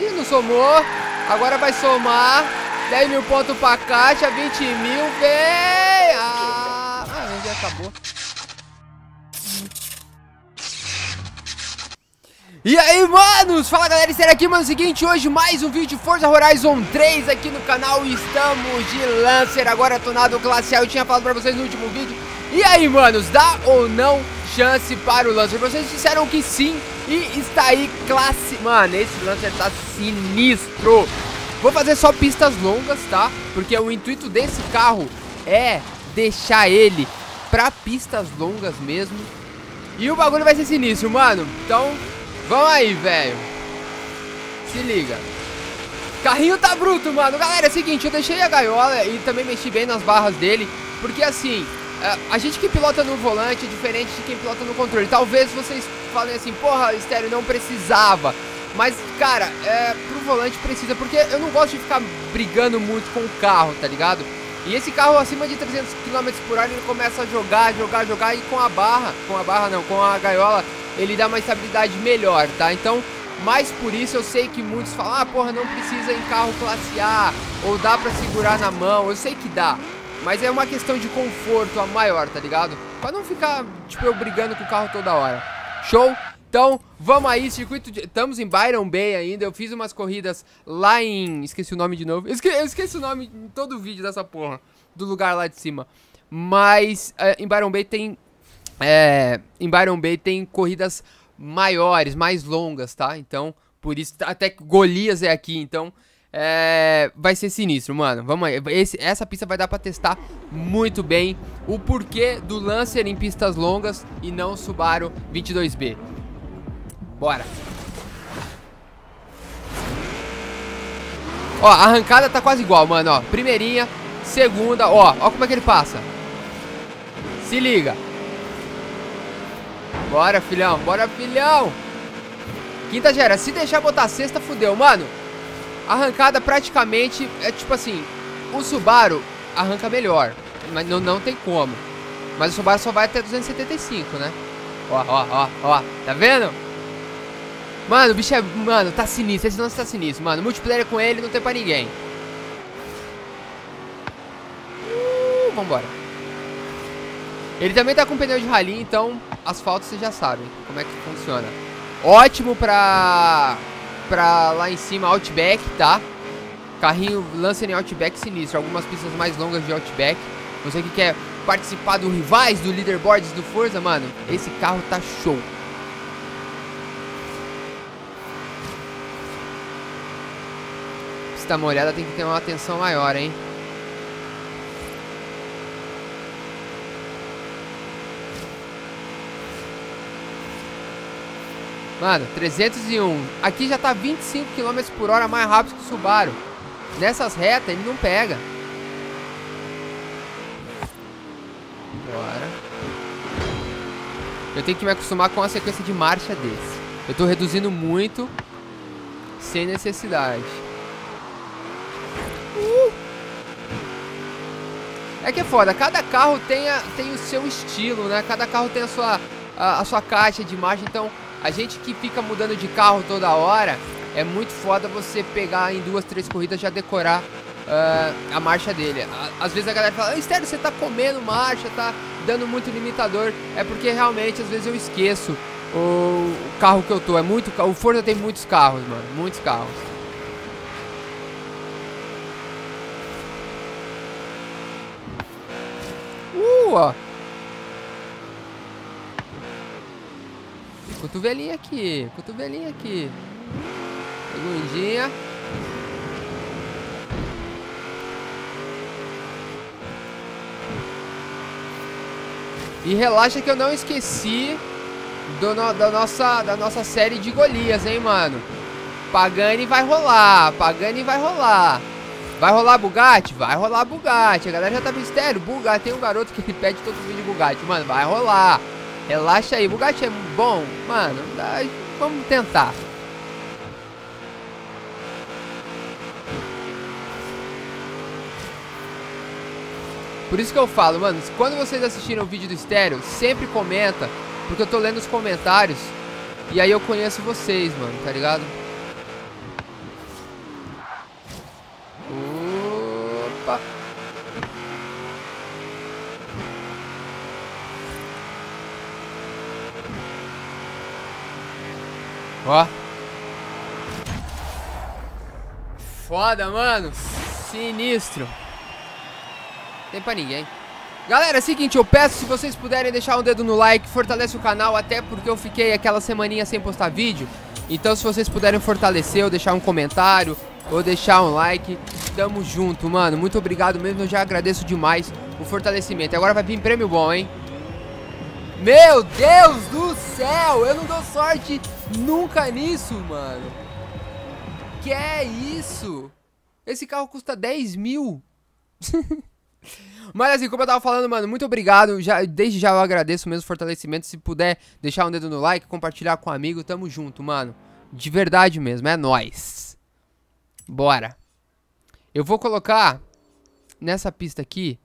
Ih, não somou. Agora vai somar. 10 mil pontos pra caixa. 20 mil. Vem. Ah, já acabou. E aí, manos, fala galera, Lancer aqui, mano, seguinte, hoje mais um vídeo de Forza Horizon 3 aqui no canal. Estamos de Lancer, agora tunado classe A, eu tinha falado pra vocês no último vídeo. E aí, manos, dá ou não chance para o Lancer? Vocês disseram que sim e está aí classe... Mano, esse Lancer tá sinistro. Vou fazer só pistas longas, tá? Porque o intuito desse carro é deixar ele pra pistas longas mesmo. E o bagulho vai ser sinistro, mano, então... Vamos aí, velho. Se liga. Carrinho tá bruto, mano. Galera, é o seguinte, eu deixei a gaiola e também mexi bem nas barras dele. Porque assim, a gente que pilota no volante é diferente de quem pilota no controle. Talvez vocês falem assim, porra, estéreo, não precisava. Mas, cara, pro volante precisa. Porque eu não gosto de ficar brigando muito com o carro, tá ligado? E esse carro acima de 300 km/h ele começa a jogar. E com a gaiola... ele dá uma estabilidade melhor, tá? Então, mas por isso eu sei que muitos falam, ah, porra, não precisa em carro classe A, ou dá pra segurar na mão, eu sei que dá, mas é uma questão de conforto a maior, tá ligado? Pra não ficar, tipo, eu brigando com o carro toda hora. Show? Então, vamos aí, circuito de... Estamos em Byron Bay ainda, eu fiz umas corridas lá em... Esqueci o nome de novo, eu esqueci o nome em todo o vídeo dessa porra, do lugar lá de cima. Mas, em Byron Bay tem... em Byron Bay tem corridas maiores, mais longas, tá? Então, por isso, até que Golias é aqui, então vai ser sinistro, mano. Vamos aí. Essa pista vai dar pra testar muito bem o porquê do Lancer em pistas longas e não Subaru 22B. Bora! Ó, a arrancada tá quase igual, mano, ó. Primeirinha, segunda, ó como é que ele passa. Se liga. Bora, filhão. Bora, filhão. Quinta gera. Se deixar botar sexta, fudeu. Mano, arrancada praticamente... É tipo assim, o Subaru arranca melhor. Mas não tem como. Mas o Subaru só vai até 275, né? Ó. Tá vendo? Mano, o bicho é... Mano, tá sinistro. Esse lance tá sinistro, mano. Multiplayer com ele não tem pra ninguém. Vambora. Ele também tá com pneu de rally, então asfalto vocês já sabem como é que funciona. Ótimo pra lá em cima, Outback, tá? Carrinho Lancer em Outback sinistro, algumas pistas mais longas de Outback. Você que quer participar do rivais, do leaderboards, do Forza, mano, esse carro tá show. Se tá molhada tem que ter uma atenção maior, hein? Mano, 301. Aqui já tá 25 km/h mais rápido que o Subaru. Nessas retas ele não pega. Bora. Eu tenho que me acostumar com a sequência de marcha desse. Eu tô reduzindo muito. Sem necessidade. É que é foda. Cada carro tem o seu estilo, né? Cada carro tem a sua caixa de marcha. Então... A gente que fica mudando de carro toda hora, é muito foda você pegar em 2, 3 corridas já decorar a marcha dele. Às vezes a galera fala, Lancer, você tá comendo marcha, tá dando muito limitador. É porque realmente, às vezes eu esqueço o carro que eu tô. O Forza tem muitos carros, mano, muitos carros. Ó. Cotovelinha aqui, cotovelinha aqui. Segundinha. E relaxa que eu não esqueci da nossa série de Golias, hein, mano. Pagani vai rolar, Pagani vai rolar. Vai rolar Bugatti? Vai rolar Bugatti. A galera já tá mistério. Bugatti, tem um garoto que pede todo vídeo Bugatti. Mano, vai rolar. Relaxa aí, Bugatti é bom, mano, vamos tentar. Por isso que eu falo, mano, quando vocês assistirem o vídeo do estéreo, sempre comenta, porque eu tô lendo os comentários, e aí eu conheço vocês, mano, tá ligado? escapar. Ó. Foda, mano. Sinistro. Tem pra ninguém. Galera, é o seguinte, eu peço, se vocês puderem deixar um dedo no like, fortalece o canal, até porque eu fiquei aquela semaninha sem postar vídeo. Então se vocês puderem fortalecer, ou deixar um comentário, ou deixar um like, tamo junto, mano. Muito obrigado mesmo, eu já agradeço demais o fortalecimento. Agora vai vir prêmio bom, hein? Meu Deus do céu, eu não dou sorte nunca nisso, mano. Que é isso? Esse carro custa 10 mil. Mas assim, como eu tava falando, mano, muito obrigado. Desde já eu agradeço mesmo o fortalecimento. Se puder deixar um dedo no like, compartilhar com um amigo, tamo junto, mano. De verdade mesmo, é nóis. Bora. Eu vou colocar nessa pista aqui,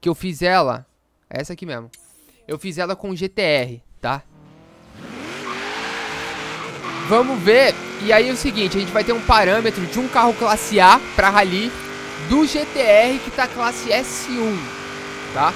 que eu fiz ela, essa aqui mesmo. Eu fiz ela com GTR, tá? Vamos ver. E aí é o seguinte, a gente vai ter um parâmetro de um carro classe A pra rally do GTR que tá classe S1, tá?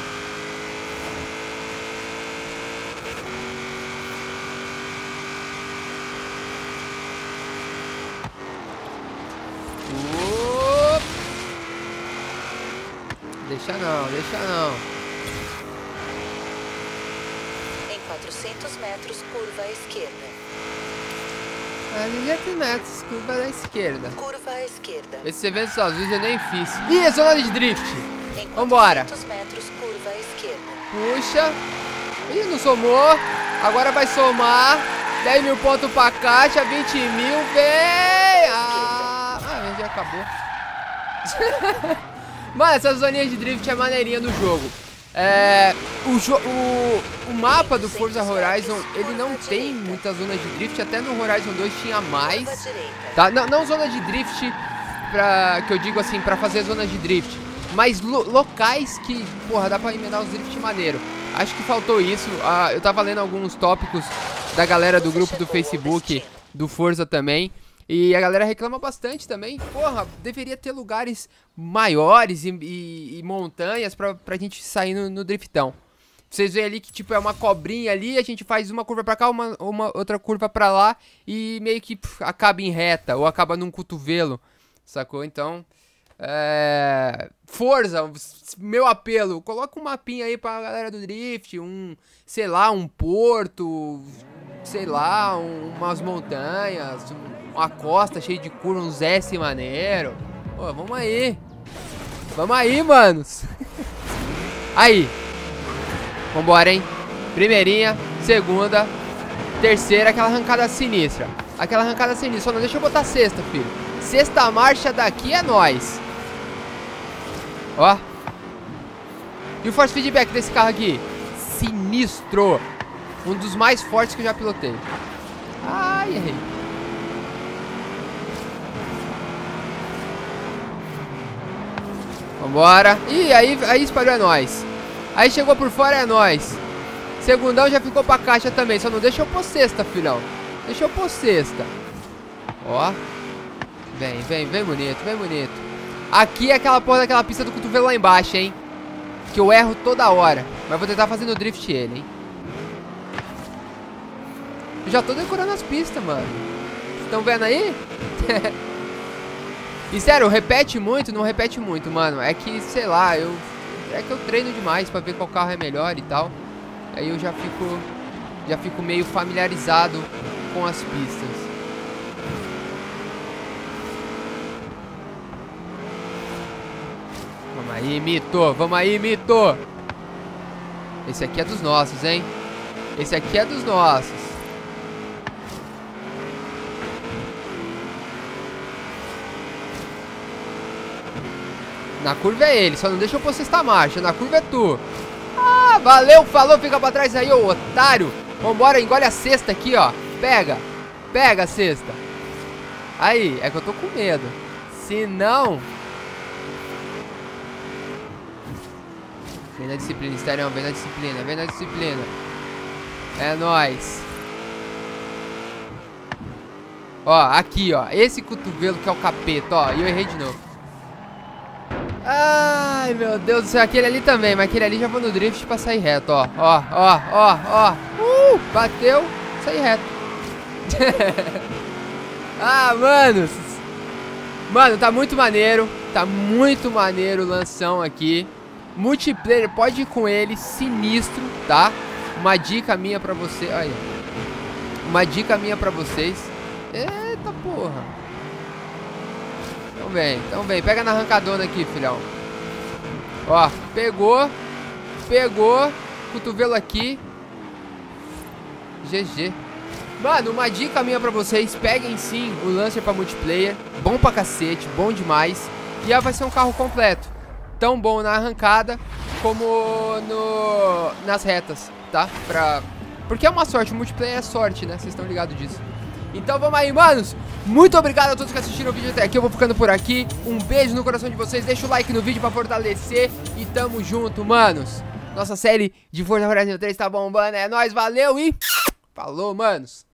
Deixa não, deixa não. Em 400 metros, curva à esquerda. 200 metros, curva à esquerda. Curva à esquerda. Esses eventos sozinhos eu nem fiz. Ih, é zona de drift. Vambora. 200 metros, curva à esquerda. Puxa. Ih, não somou. Agora vai somar. 10 mil pontos pra caixa, 20 mil. Vem. Ah, já acabou. Mano, essa zoninha de drift é maneirinha do jogo. É, o mapa do Forza Horizon, ele não tem muita zona de drift. Até no Horizon 2 tinha mais, tá? Não zona de drift pra, que eu digo assim, pra fazer zona de drift, mas locais que, porra, dá pra emendar os drift maneiro. Acho que faltou isso. Eu tava lendo alguns tópicos da galera do grupo do Facebook do Forza também, e a galera reclama bastante também. Porra, deveria ter lugares maiores e montanhas pra gente sair no driftão. Vocês veem ali que tipo é uma cobrinha ali, a gente faz uma curva pra cá, outra curva pra lá, e meio que acaba em reta, ou acaba num cotovelo, sacou? Então, Forza, meu apelo, coloca um mapinha aí pra galera do drift, sei lá, um porto, sei lá, umas montanhas, uma costa cheia de curva, uns S maneiro. Pô, vamos aí. Vamos aí, manos. Aí. Vambora, hein. Primeirinha, segunda, terceira, aquela arrancada sinistra. Aquela arrancada sinistra. Só não deixa eu botar sexta, filho. Sexta marcha daqui é nóis. Ó. E o force feedback desse carro aqui? Sinistro. Um dos mais fortes que eu já pilotei. Ai, errei. Vambora. Ih, aí espalhou é nóis. Aí chegou por fora é nóis. Segundão já ficou pra caixa também. Só não deixa eu pôr sexta, filhão. Deixa eu pôr sexta. Ó. Vem, vem, vem bonito, vem bonito. Aqui é aquela porra daquela pista do cotovelo lá embaixo, hein. Que eu erro toda hora. Mas vou tentar fazer no drift ele, hein. Eu já tô decorando as pistas, mano. Estão vendo aí? E sério, repete muito? Não repete muito, mano. É que, sei lá, é que eu treino demais pra ver qual carro é melhor e tal. Aí eu já fico meio familiarizado com as pistas. Vamos aí, mito! Esse aqui é dos nossos, hein? Esse aqui é dos nossos. Na curva é ele, só não deixa eu pôr sexta marcha. Na curva é tu. Ah, valeu, falou, fica pra trás aí, ô otário. Vambora, engole a sexta aqui, ó. Pega, pega a sexta. Aí, é que eu tô com medo. Se não... Vem na disciplina, Esterião, vem na disciplina, vem na disciplina. É nóis. Ó, aqui, ó. Esse cotovelo que é o capeta, ó. E eu errei de novo. Ah! Ai, meu Deus do céu. Aquele ali também, mas aquele ali já vou no drift pra sair reto, ó. Ó, ó, ó, ó. Bateu, saí reto. Ah, mano. Mano, tá muito maneiro. Tá muito maneiro o lanção aqui. Multiplayer, pode ir com ele, sinistro, tá? Uma dica minha pra você. Olha aí. Uma dica minha pra vocês. Eita porra. Então vem, pega na arrancadona aqui, filhão. Ó, pegou. Pegou. Cotovelo aqui. GG. Mano, uma dica minha pra vocês. Peguem sim o Lancer pra multiplayer. Bom pra cacete, bom demais. E aí vai ser um carro completo. Tão bom na arrancada como nas retas, tá? Porque é uma sorte, o multiplayer é sorte, né? Vocês estão ligados disso. Então vamos aí, manos. Muito obrigado a todos que assistiram o vídeo até aqui. Eu vou ficando por aqui. Um beijo no coração de vocês. Deixa o like no vídeo pra fortalecer. E tamo junto, manos. Nossa série de Forza Horizon 3 tá bombando. É nóis, valeu e... Falou, manos.